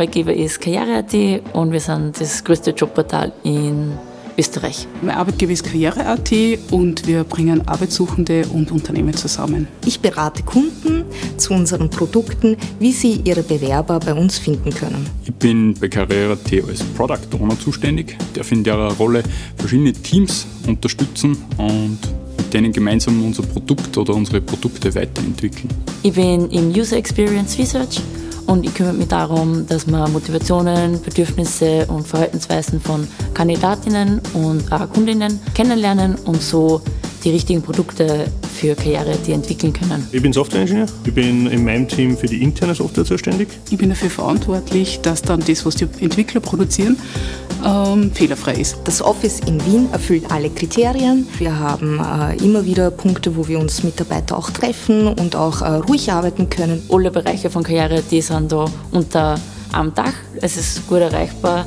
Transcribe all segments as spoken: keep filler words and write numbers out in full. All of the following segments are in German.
Arbeitgeber ist karriere punkt a t und wir sind das größte Jobportal in Österreich. Mein Arbeitgeber ist karriere punkt a t und wir bringen Arbeitssuchende und Unternehmen zusammen. Ich berate Kunden zu unseren Produkten, wie sie ihre Bewerber bei uns finden können. Ich bin bei karriere punkt a t als Product Owner zuständig, darf in der Rolle verschiedene Teams unterstützen und mit denen gemeinsam unser Produkt oder unsere Produkte weiterentwickeln. Ich bin im User Experience Research und ich kümmere mich darum, dass man Motivationen, Bedürfnisse und Verhaltensweisen von Kandidatinnen und auch Kundinnen kennenlernen und so die richtigen Produkte für karriere punkt a t entwickeln können. Ich bin Software-Ingenieur. Ich bin in meinem Team für die interne Software zuständig. Ich bin dafür verantwortlich, dass dann das, was die Entwickler produzieren, ähm, fehlerfrei ist. Das Office in Wien erfüllt alle Kriterien. Wir haben äh, immer wieder Punkte, wo wir uns Mitarbeiter auch treffen und auch äh, ruhig arbeiten können. Alle Bereiche von karriere punkt a t sind da unter am Dach. Es ist gut erreichbar,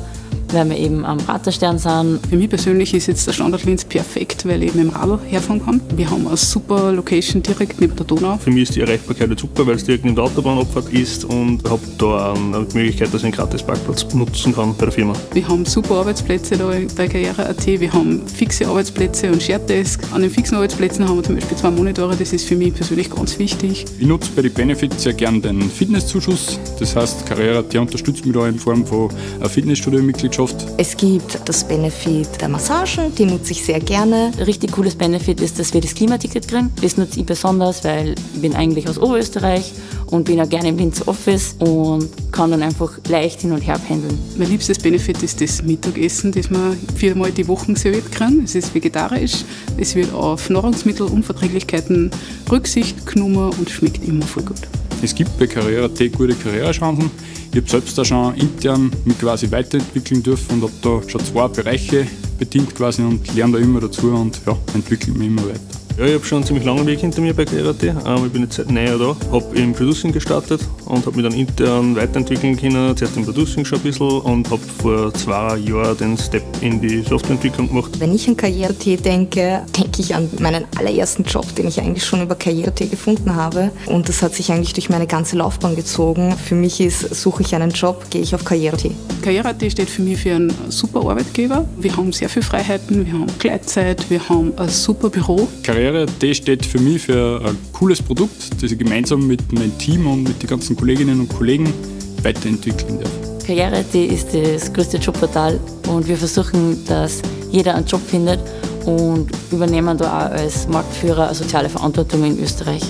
weil wir eben am Praterstern sind. Für mich persönlich ist jetzt der Standort Linz perfekt, weil ich eben im Radl herfahren kann. Wir haben eine super Location direkt neben der Donau. Für mich ist die Erreichbarkeit super, weil es direkt neben der Autobahnabfahrt ist und habe da eine Möglichkeit, dass ich einen gratis Parkplatz nutzen kann bei der Firma. Wir haben super Arbeitsplätze da bei karriere punkt a t, wir haben fixe Arbeitsplätze und Shared Desk. An den fixen Arbeitsplätzen haben wir zum Beispiel zwei Monitore, das ist für mich persönlich ganz wichtig. Ich nutze bei den Benefits sehr gern den Fitnesszuschuss, das heißt karriere punkt a t unterstützt mich da in Form von Fitnessstudio-Mitgliedschaft. Es gibt das Benefit der Massagen, die nutze ich sehr gerne. Ein richtig cooles Benefit ist, dass wir das Klimaticket kriegen. Das nutze ich besonders, weil ich bin eigentlich aus Oberösterreich und bin auch gerne im Linz Office und kann dann einfach leicht hin und her pendeln. Mein liebstes Benefit ist das Mittagessen, das man viermal die Woche serviert kann. Es ist vegetarisch, es wird auf Nahrungsmittelunverträglichkeiten Rücksicht genommen und schmeckt immer voll gut. Es gibt bei karriere punkt a t gute Karrierechancen. Ich habe selbst da schon intern mich quasi weiterentwickeln dürfen und habe da schon zwei Bereiche bedient quasi und lerne da immer dazu und ja, entwickle mich immer weiter. Ja, ich habe schon einen ziemlich langen Weg hinter mir bei karriere punkt a t. Ähm, ich bin jetzt seit einem Jahr da, habe im Producing gestartet und habe mich dann intern weiterentwickeln können. Zuerst im Producing schon ein bisschen und habe vor zwei Jahren den Step in die Softwareentwicklung gemacht. Wenn ich an karriere punkt a t denke, denke ich an meinen allerersten Job, den ich eigentlich schon über karriere punkt a t gefunden habe. Und das hat sich eigentlich durch meine ganze Laufbahn gezogen. Für mich ist, suche ich einen Job, gehe ich auf karriere punkt a t. karriere punkt a t steht für mich für einen super Arbeitgeber. Wir haben sehr viele Freiheiten, wir haben Gleitzeit, wir haben ein super Büro. karriere punkt a t steht für mich für ein cooles Produkt, das ich gemeinsam mit meinem Team und mit den ganzen Kolleginnen und Kollegen weiterentwickeln darf. karriere punkt a t ist das größte Jobportal und wir versuchen, dass jeder einen Job findet und übernehmen da auch als Marktführer eine soziale Verantwortung in Österreich.